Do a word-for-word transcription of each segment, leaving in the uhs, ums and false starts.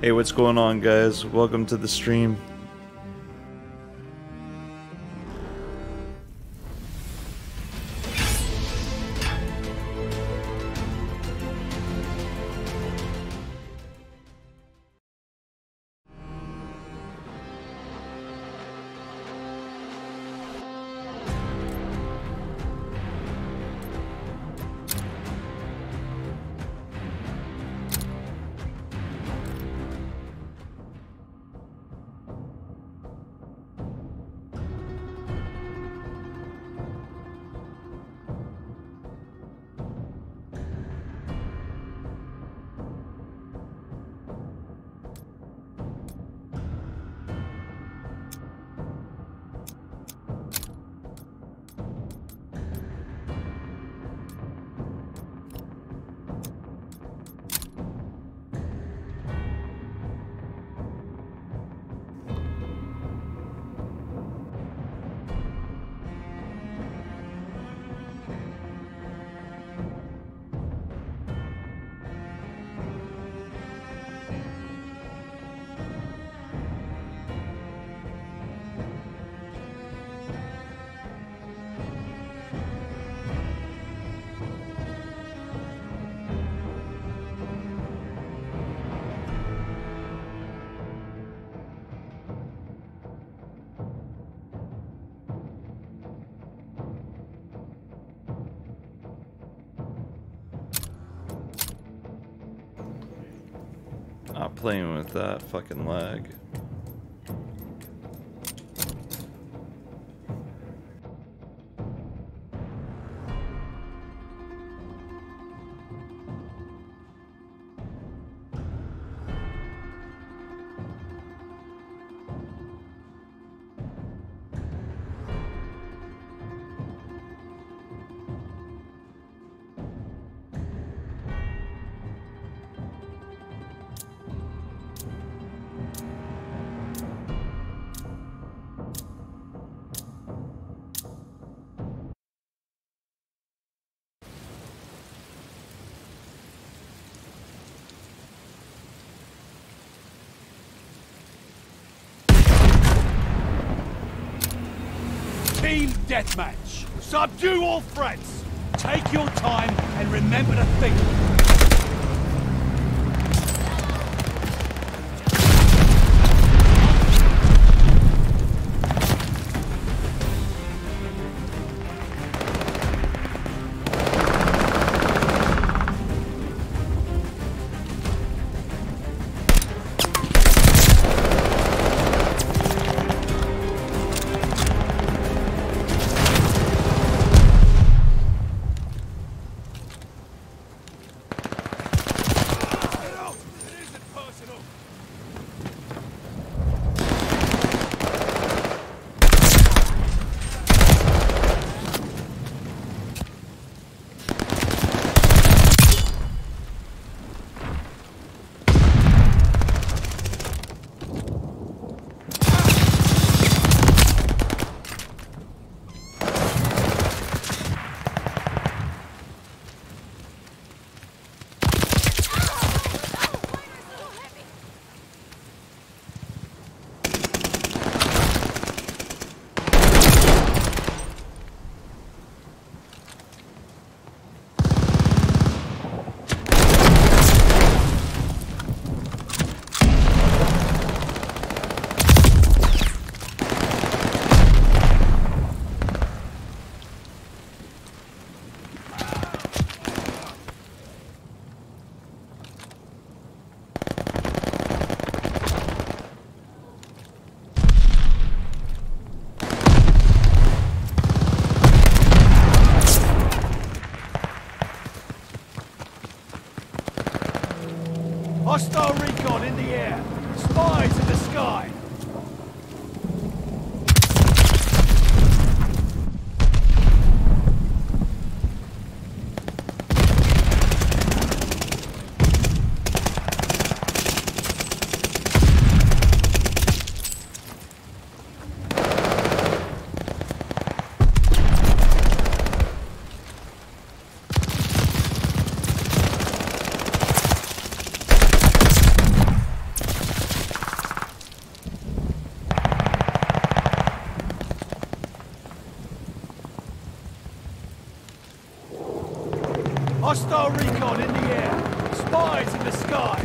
Hey, what's going on, guys? Welcome to the stream. Not playing with that fucking lag. Team deathmatch. Subdue all threats. Take your time and remember to think. Hostile recon in the air. Spies in the sky.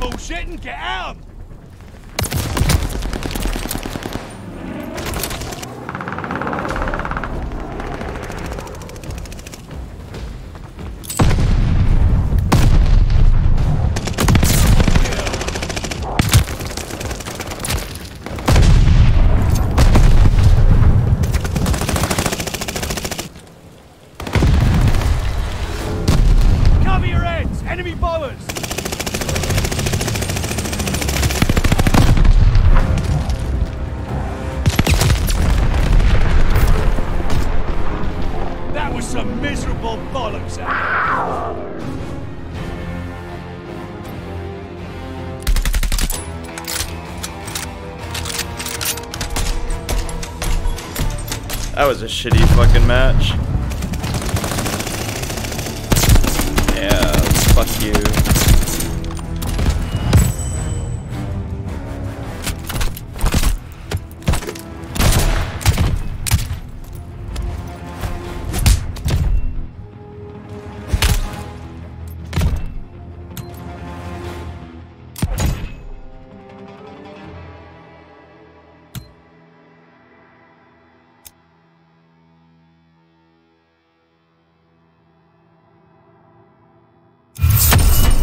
Bullshit and get out! Cover your heads! Enemy bombers! Some miserable bollocks out there. That was a shitty fucking match. Yeah, fuck you.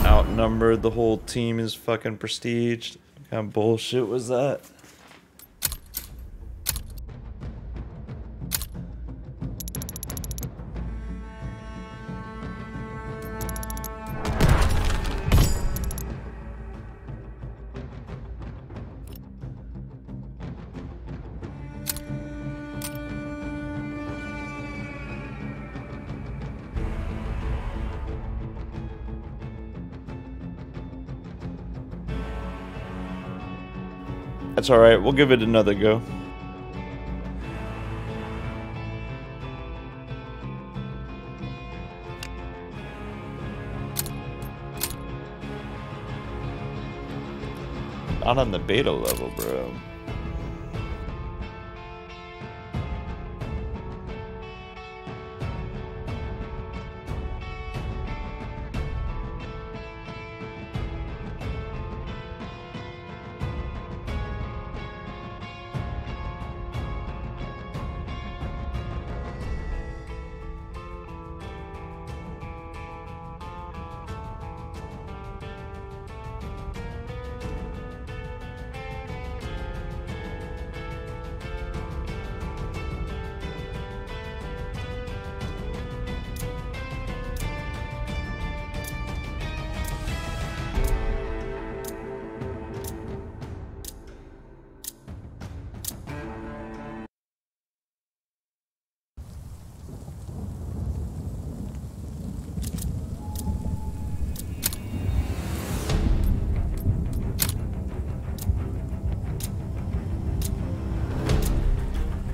Outnumbered, the whole team is fucking prestiged. What kind of bullshit was that? That's alright, we'll give it another go. Not on the beta level, bro.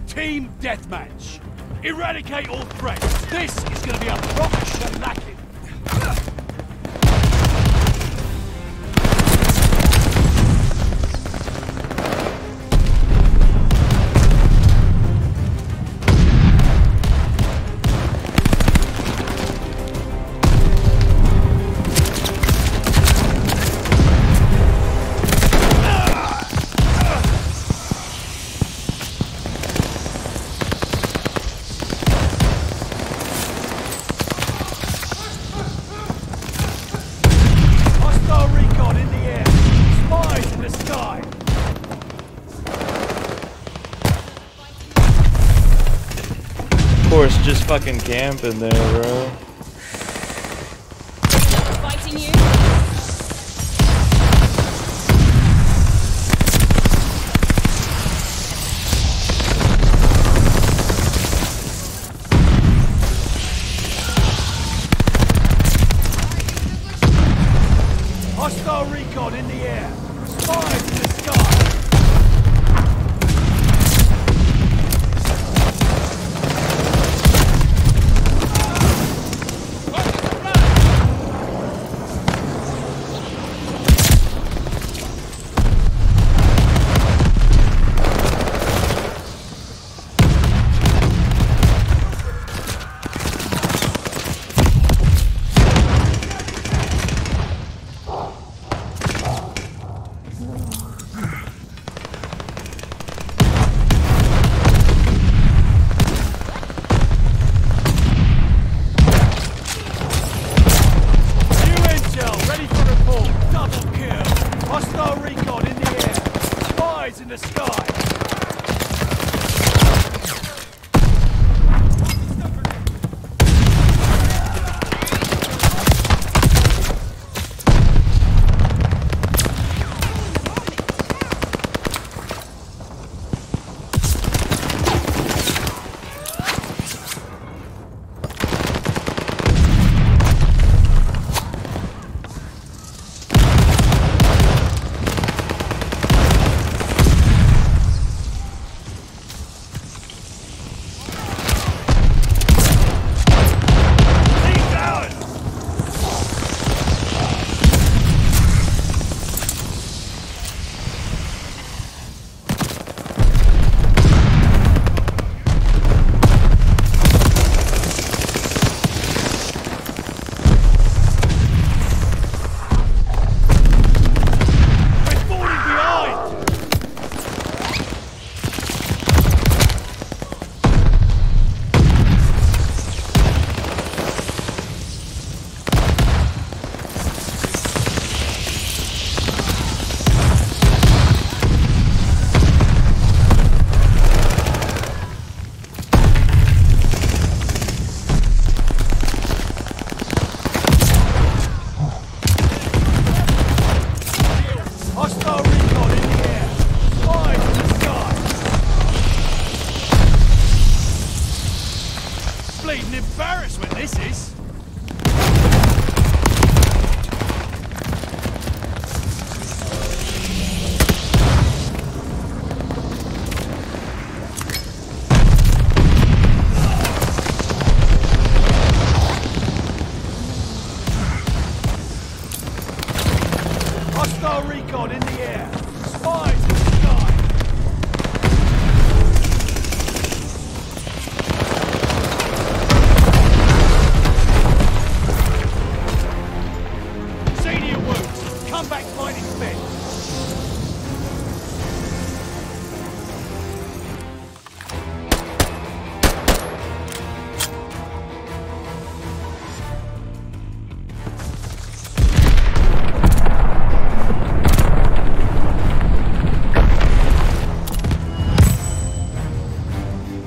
Team Deathmatch. Eradicate all threats. This is going to be a proper shellacking. Just fucking camping there, bro. Fighting you. eyes in the sky! Embarrassment this is! Hostile recon in the air! Spies in the sky!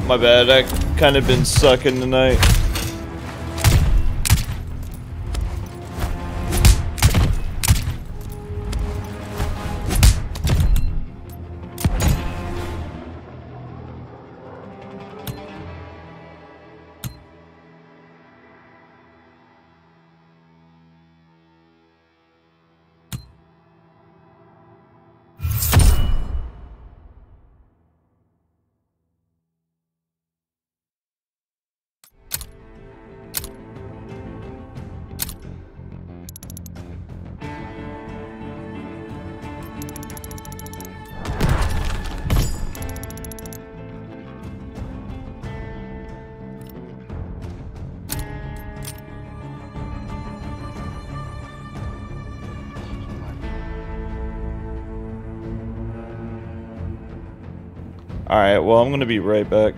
My bad, I've kind of been sucking tonight. Alright, well, I'm gonna be right back.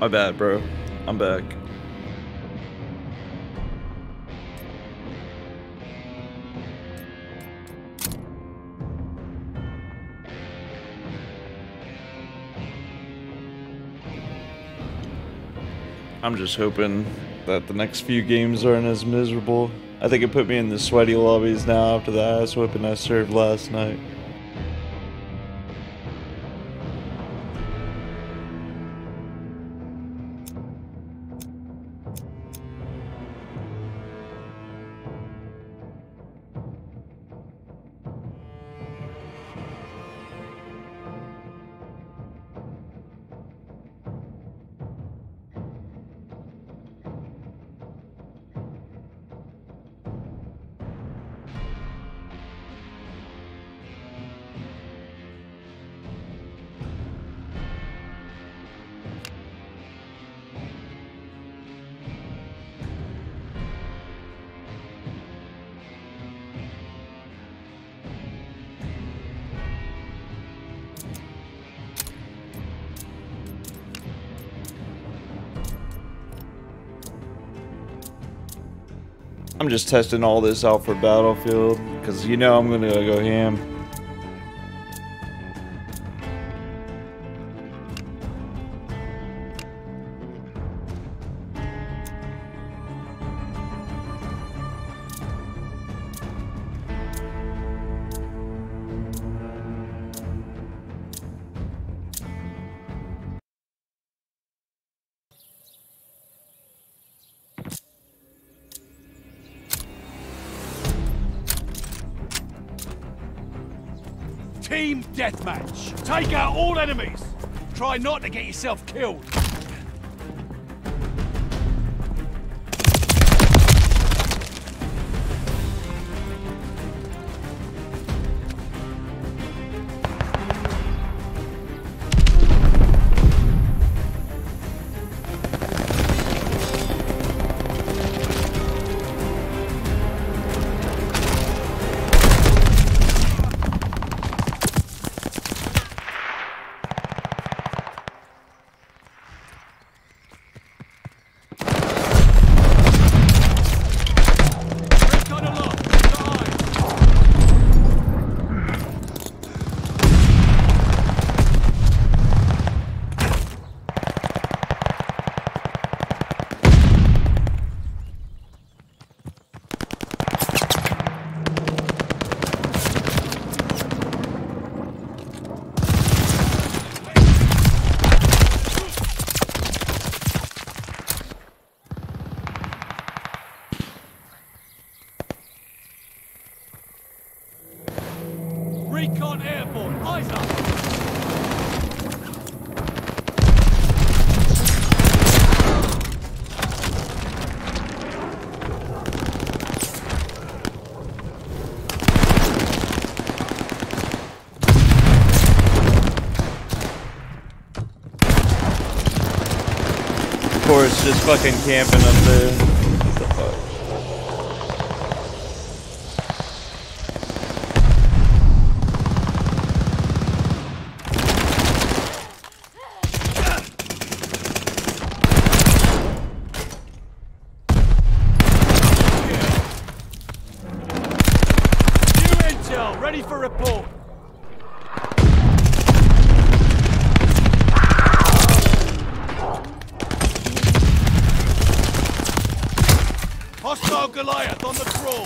My bad, bro. I'm back. I'm just hoping that the next few games aren't as miserable. I think it put me in the sweaty lobbies now after the ass whipping I served last night. I'm just testing all this out for Battlefield, because you know I'm gonna go ham. Team Deathmatch. Take out all enemies. Try not to get yourself killed. Recon airborne, eyes up! Of course, just fucking camping up there. Ready for report. Hostile Goliath on the crawl.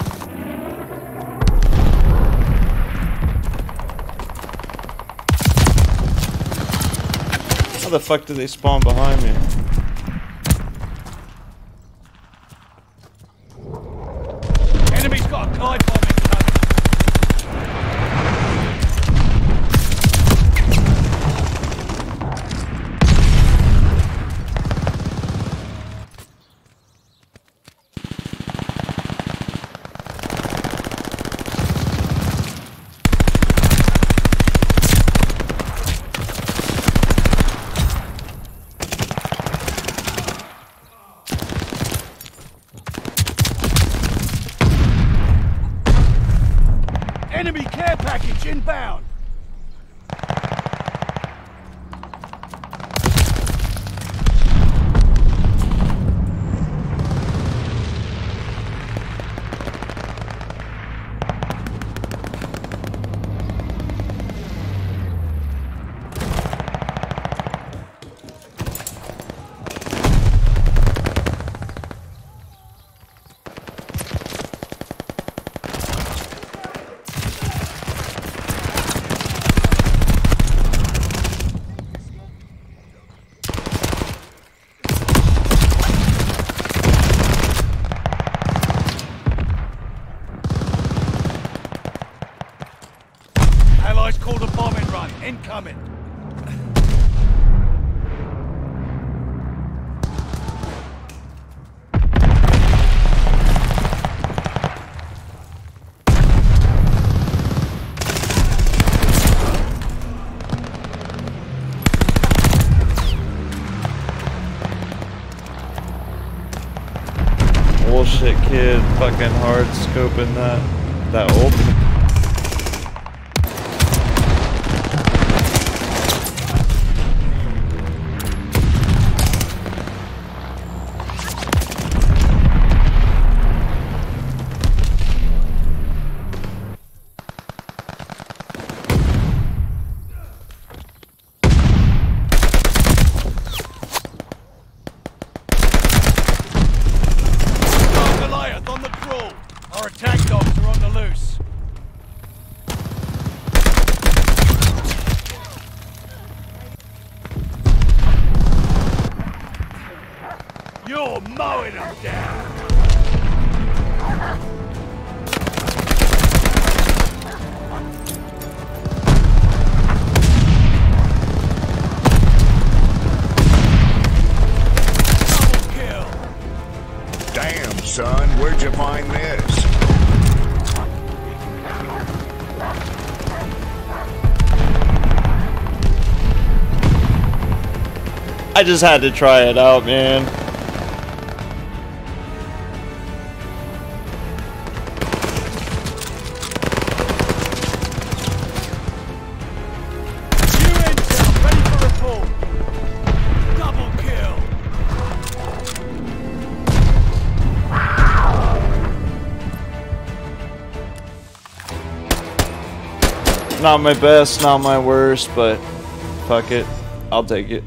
How the fuck do they spawn behind me? Enemy care package inbound! Allies called a bombing run. Incoming. Bullshit, kid. Fucking hard scoping that. That old. You're mowing them down! Double kill! Damn, son, where'd you find this? I just had to try it out, man. Not my best, not my worst, but fuck it, I'll take it.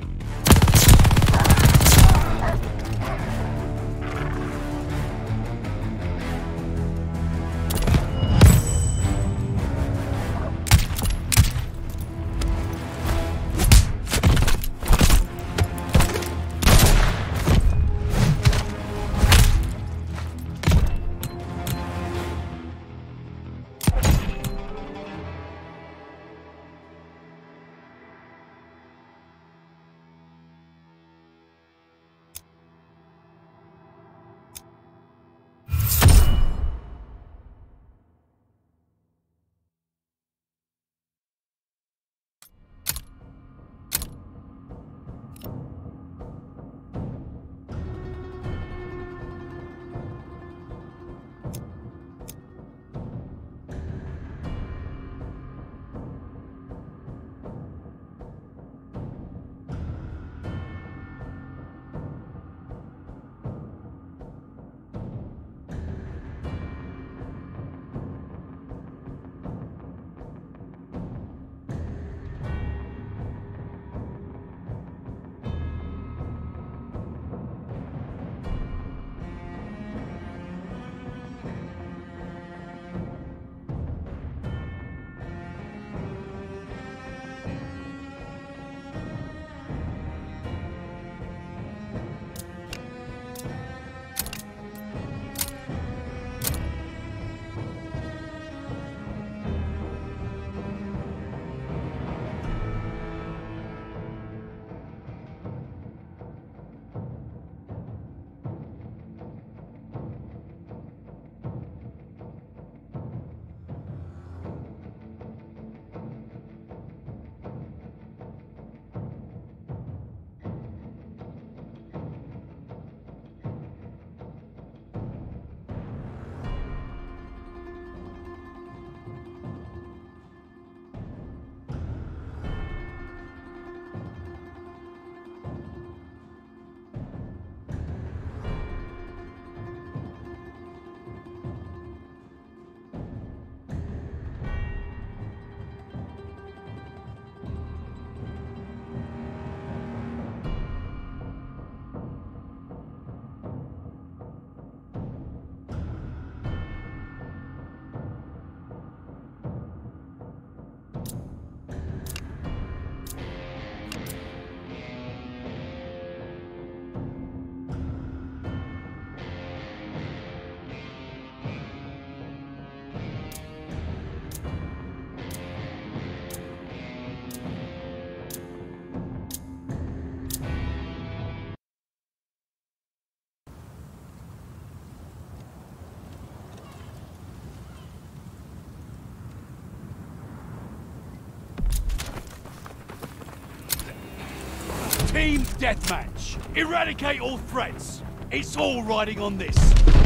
Team deathmatch. Eradicate all threats. It's all riding on this.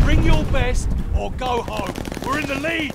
Bring your best or go home. We're in the lead.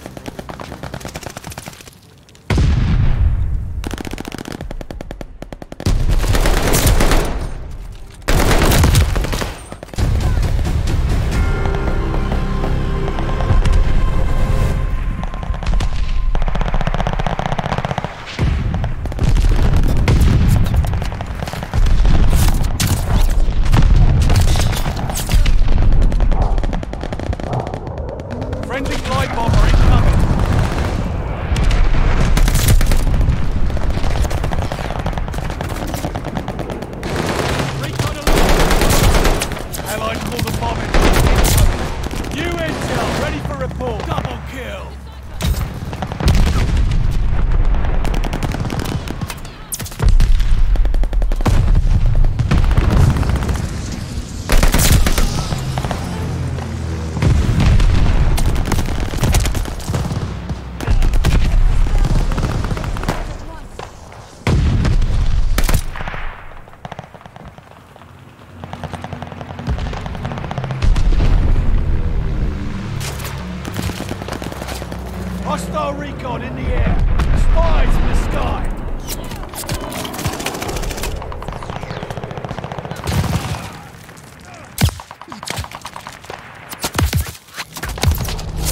Hostile recon in the air. Spies in the sky.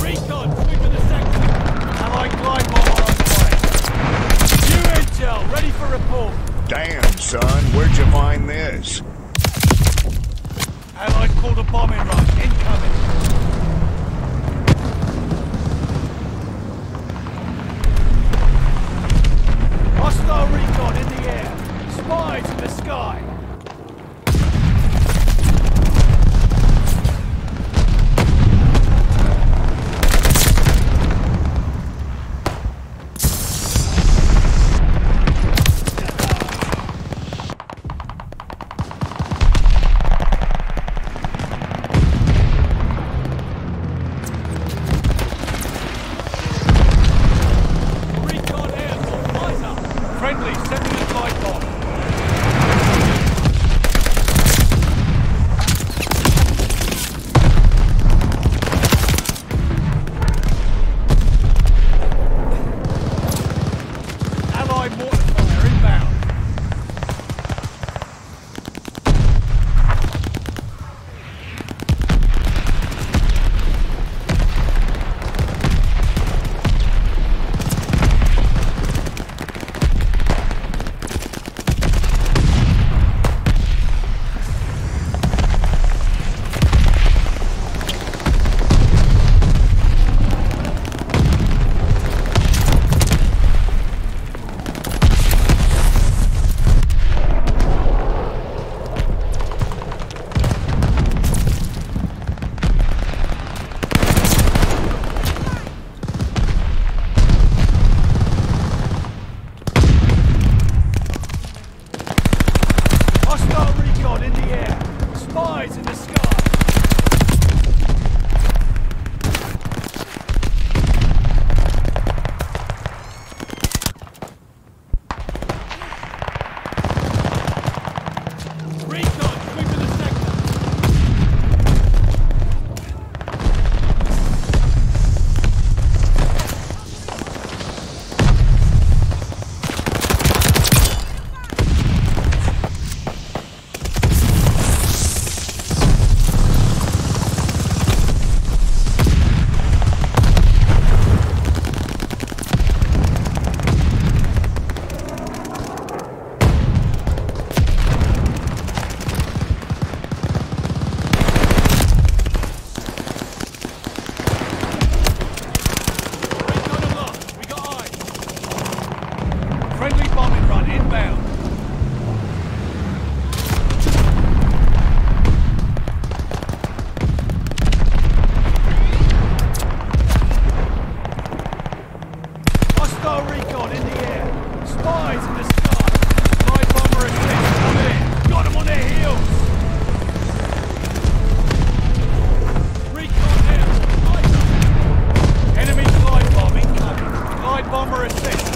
Recon, sweep to the sector. Allied glide bomber on the way. New intel, ready for report. Damn, son, where'd you find this? Allied called a bombing run. Incoming. Hostile recon in the air. Spies in the sky.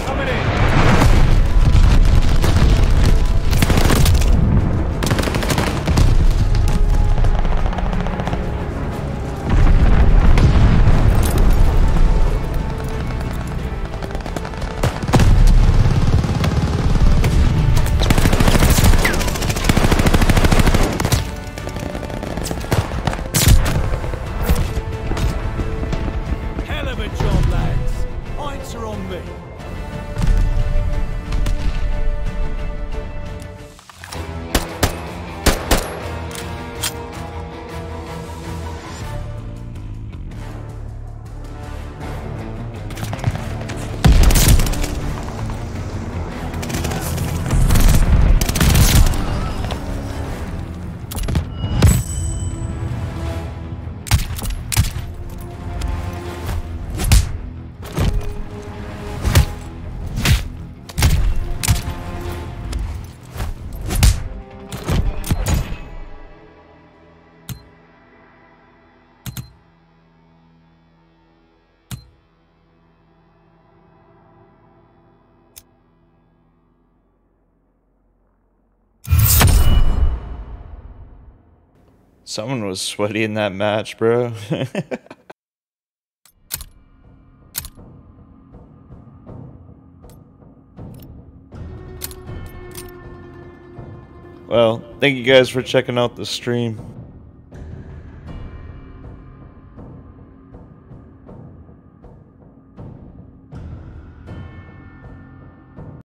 Coming in. on me. Someone was sweaty in that match, bro. Well, thank you guys for checking out the stream.